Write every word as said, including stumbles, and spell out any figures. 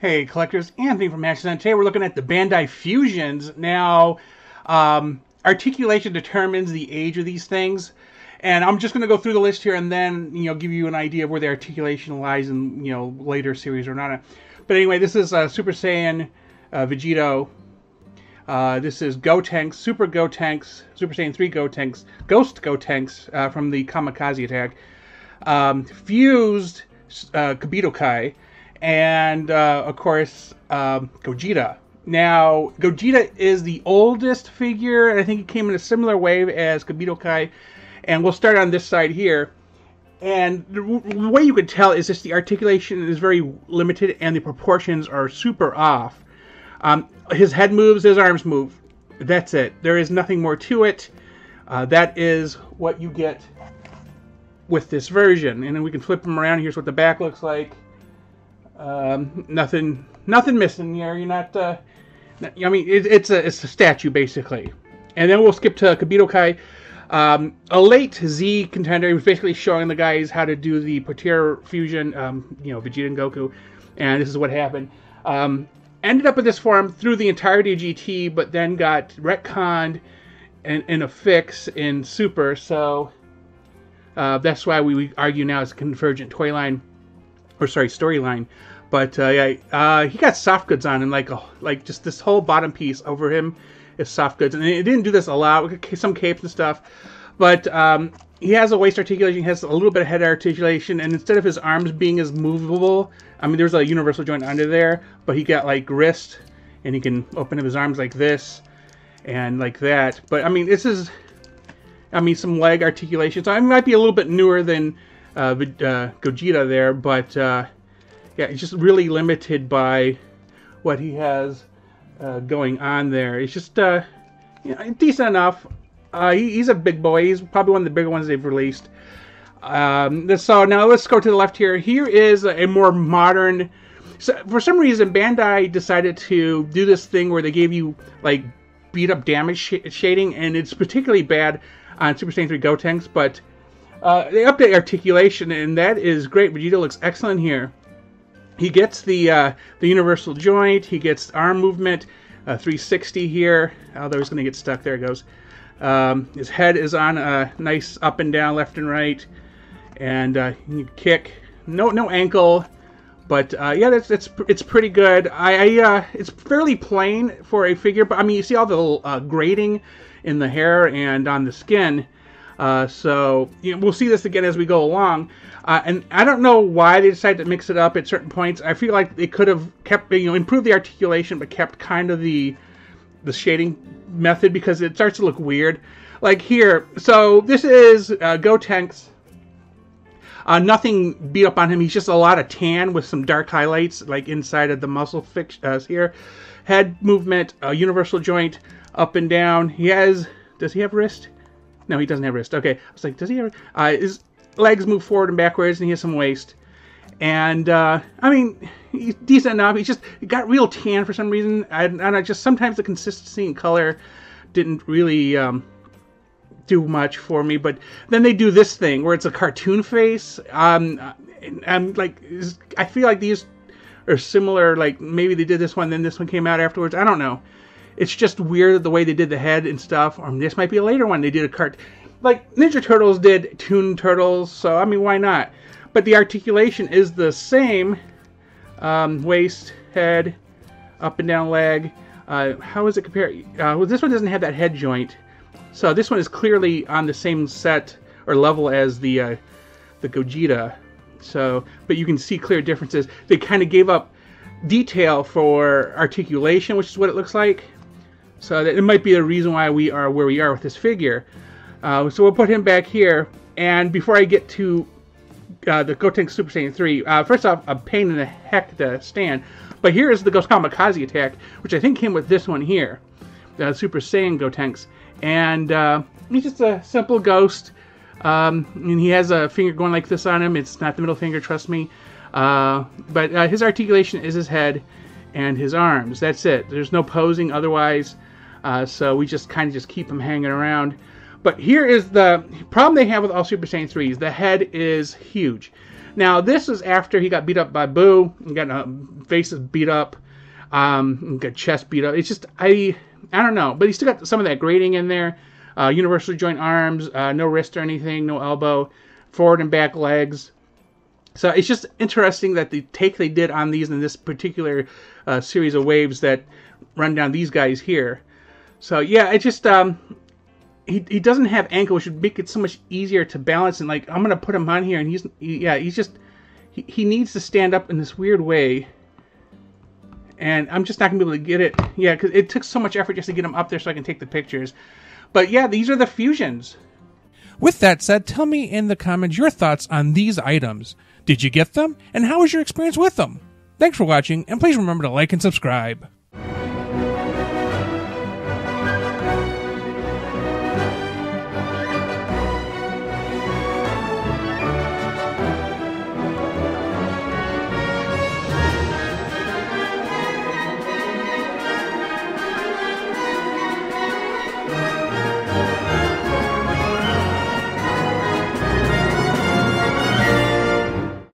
Hey collectors, Anthony from Action. Today we're looking at the Bandai Fusions. Now, um, articulation determines the age of these things, and I'm just going to go through the list here and then you know give you an idea of where the articulation lies in you know later series or not. But anyway, this is uh, Super Saiyan uh, Vegito. Uh, this is Gotenks, Super Gotenks, Super Saiyan three Gotenks, Ghost Gotenks uh, from the Kamikaze attack, um, fused uh, Kabito Kai, and uh, of course um, Gogeta. Now, Gogeta is the oldest figure, and I think he came in a similar wave as Kabito Kai. And we'll start on this side here. And the, the way you can tell is just the articulation is very limited, and the proportions are super off. Um, his head moves, his arms move. That's it. There is nothing more to it. Uh, that is what you get with this version. And then we can flip him around. Here's what the back looks like. Um, nothing, nothing missing here. You're not. Uh, not I mean, it, it's a it's a statue basically. And then we'll skip to Kabito Kai, um, a late Z contender. He was basically showing the guys how to do the Potara fusion. Um, you know, Vegeta and Goku, and this is what happened. Um, Ended up in this form through the entirety of G T, but then got retconned and in a fix in Super. So uh, that's why we argue now it's a convergent toy line, or sorry, storyline. But uh, yeah, uh, he got soft goods on him, like oh, like just this whole bottom piece over him is soft goods, and it didn't do this a lot. Some capes and stuff, but um, he has a waist articulation, he has a little bit of head articulation, and instead of his arms being as movable, I mean, there's a universal joint under there, but he got like wrist, and he can open up his arms like this, and like that. But I mean, this is, I mean, some leg articulation. So I might be a little bit newer than uh, uh, Gogeta there, but uh, yeah, it's just really limited by what he has uh, going on there. It's just uh, you know, decent enough. Uh, he, he's a big boy. He's probably one of the bigger ones they've released. Um, so now let's go to the left here. Here is a, a more modern. So for some reason, Bandai decided to do this thing where they gave you like beat up damage sh shading, and it's particularly bad on Super Saiyan three Gotenks. But uh, they update articulation, and that is great. Vegeta looks excellent here. He gets the uh, the universal joint. He gets arm movement, uh, three sixty here. Although he's going to get stuck. There it goes. Um, his head is on a nice up and down, left and right, and uh, you kick. No, no ankle, but uh, yeah, that's it's it's pretty good. I, I uh, it's fairly plain for a figure, but I mean, you see all the uh, grating in the hair and on the skin. Uh, so you know, we'll see this again as we go along. Uh, and I don't know why they decided to mix it up at certain points. I feel like they could have kept, you know, improved the articulation, but kept kind of the the shading method, because it starts to look weird. Like here, so this is uh, Gotenks. Uh, nothing beat up on him. He's just a lot of tan with some dark highlights, like inside of the muscle fix uh, here. Head movement, uh, universal joint, up and down. He has. Does he have wrist? No, he doesn't have wrist. Okay, I was like, does he have? Uh, his legs move forward and backwards, and he has some waist. And uh, I mean, he's decent enough. He just he got real tan for some reason, I, and I just sometimes the consistency and color didn't really um, do much for me. But then they do this thing where it's a cartoon face. Um, I'm like, I feel like these are similar. Like maybe they did this one, then this one came out afterwards. I don't know. It's just weird the way they did the head and stuff. Or this might be a later one. They did a cart, like Ninja Turtles did Toon Turtles. So I mean, why not? But the articulation is the same. Um, waist, head, up and down leg. Uh, how is it compared? Uh, well, this one doesn't have that head joint, so this one is clearly on the same set or level as the uh, the Gogeta. So, but you can see clear differences. They kind of gave up detail for articulation, which is what it looks like. So that it might be the reason why we are where we are with this figure. Uh, so we'll put him back here. And before I get to Uh, the Gotenks Super Saiyan three. Uh, first off, a pain in the heck to stand. But here is the Ghost Kamikaze attack, which I think came with this one here. The Super Saiyan Gotenks. And uh, he's just a simple ghost. Um, and he has a finger going like this on him. It's not the middle finger, trust me. Uh, but uh, his articulation is his head and his arms. That's it. There's no posing otherwise. Uh, so we just kind of just keep him hanging around. But here is the problem they have with all Super Saiyan threes. The head is huge. Now, this is after he got beat up by Boo, and got uh, faces beat up, um, got chest beat up. It's just, I I don't know, but he still got some of that grating in there. Uh, universal joint arms, uh, no wrist or anything, no elbow, forward and back legs. So it's just interesting that the take they did on these in this particular uh, series of waves that run down these guys here. So yeah, it just, um, he, he doesn't have ankle, which would make it so much easier to balance. And like, I'm going to put him on here, and he's, he, yeah, he's just, he, he needs to stand up in this weird way. And I'm just not going to be able to get it. Yeah, because it took so much effort just to get him up there so I can take the pictures. But yeah, these are the fusions. With that said, tell me in the comments your thoughts on these items. Did you get them? And how was your experience with them? Thanks for watching, and please remember to like and subscribe.